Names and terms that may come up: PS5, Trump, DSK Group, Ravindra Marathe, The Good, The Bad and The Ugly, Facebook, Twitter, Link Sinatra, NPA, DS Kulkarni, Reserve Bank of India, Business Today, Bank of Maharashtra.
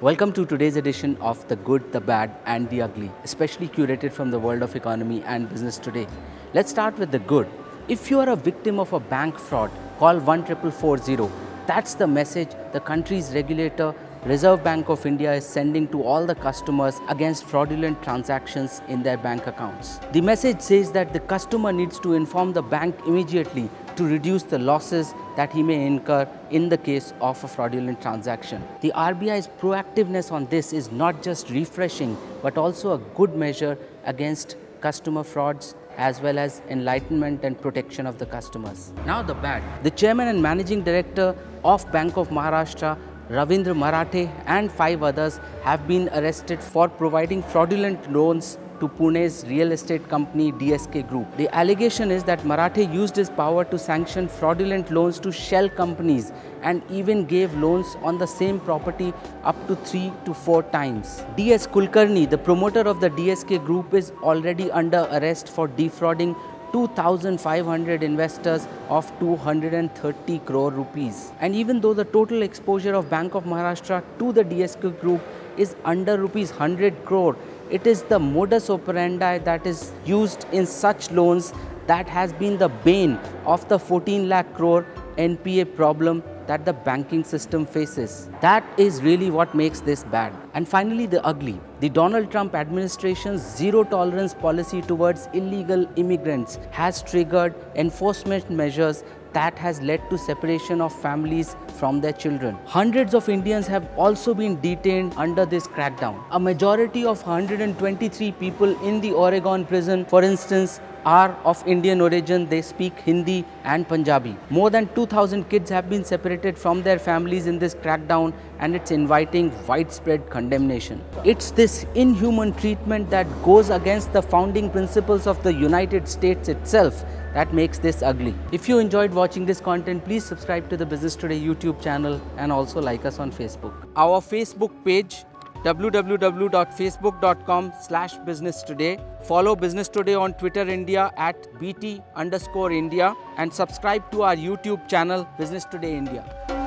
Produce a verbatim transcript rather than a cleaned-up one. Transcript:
Welcome to today's edition of The Good, The Bad and The Ugly, especially curated from the world of economy and business today. Let's start with the good. If you are a victim of a bank fraud, call one four four zero. That's the message the country's regulator, Reserve Bank of India, is sending to all the customers against fraudulent transactions in their bank accounts. The message says that the customer needs to inform the bank immediately to reduce the losses that he may incur in the case of a fraudulent transaction. The R B I's proactiveness on this is not just refreshing, but also a good measure against customer frauds, as well as enlightenment and protection of the customers. Now the bad. The chairman and managing director of Bank of Maharashtra, Ravindra Marathe, and five others have been arrested for providing fraudulent loans to Pune's real estate company D S K Group. The allegation is that Marathe used his power to sanction fraudulent loans to shell companies and even gave loans on the same property up to three to four times. D S Kulkarni, the promoter of the D S K Group, is already under arrest for defrauding two thousand five hundred investors of two hundred thirty crore rupees. And even though the total exposure of Bank of Maharashtra to the D S K Group is under rupees one hundred crore, it is the modus operandi that is used in such loans that has been the bane of the fourteen lakh crore N P A problem that the banking system faces. That is really what makes this bad. And finally, the ugly. The Donald Trump administration's zero tolerance policy towards illegal immigrants has triggered enforcement measures that has led to separation of families from their children. Hundreds of Indians have also been detained under this crackdown. A majority of one hundred twenty-three people in the Oregon prison, for instance, are of Indian origin. They speak Hindi and Punjabi. More than two thousand kids have been separated from their families in this crackdown, and it's inviting widespread condemnation. It's this inhuman treatment that goes against the founding principles of the United States itself that makes this ugly. If you enjoyed watching this content, please subscribe to the Business Today YouTube channel and also like us on Facebook. Our Facebook page, w w w dot facebook dot com slash business today. Follow Business Today on Twitter India at B T underscore India, and subscribe to our YouTube channel, Business Today India.